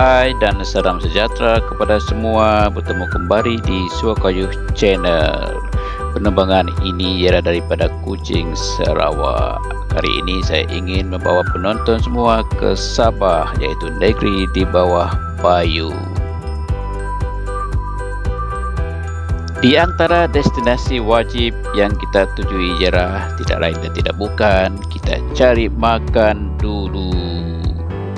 Hai dan salam sejahtera kepada semua. Bertemu kembali di Suo Koyuh Channel. Penerbangan ini ialah daripada Kucing Sarawak. Kali ini saya ingin membawa penonton semua ke Sabah, yaitu negeri di bawah payung. Di antara destinasi wajib yang kita tuju ialah tidak lain dan tidak bukan, kita cari makan dulu.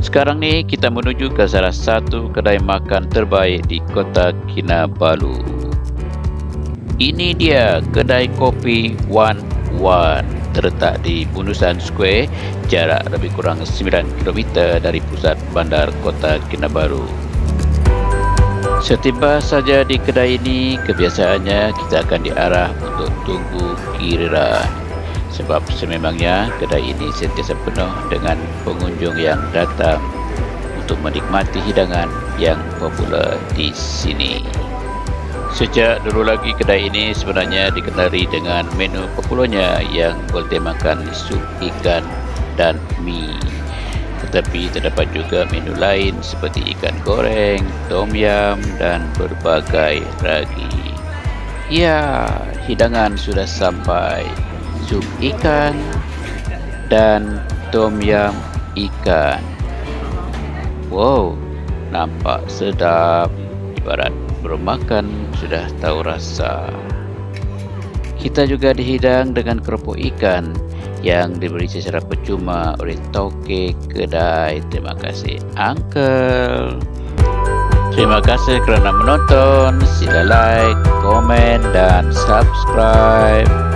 Sekarang ni kita menuju ke salah satu kedai makan terbaik di Kota Kinabalu. Ini dia Kedai Kopi Wan Wan, terletak di Bundusan Square, jarak lebih kurang 9 km dari pusat bandar Kota Kinabalu. Setiba saja di kedai ini, kebiasaannya kita akan diarah untuk tunggu giliran. Sebab sememangnya kedai ini sentiasa penuh dengan pengunjung yang datang untuk menikmati hidangan yang popular di sini. Sejak dulu lagi kedai ini sebenarnya dikenali dengan menu populernya yang bertemakan sup ikan dan mie. Tetapi terdapat juga menu lain seperti ikan goreng, tom yam dan berbagai ragi. Ya, hidangan sudah sampai. Sup ikan dan tom yam ikan. Wow, nampak sedap. Ibarat belum makan sudah tahu rasa. Kita juga dihidang dengan keropok ikan yang diberi secara percuma oleh toke kedai. Terima kasih, Uncle. Terima kasih kerana menonton. Sila like, komen dan subscribe.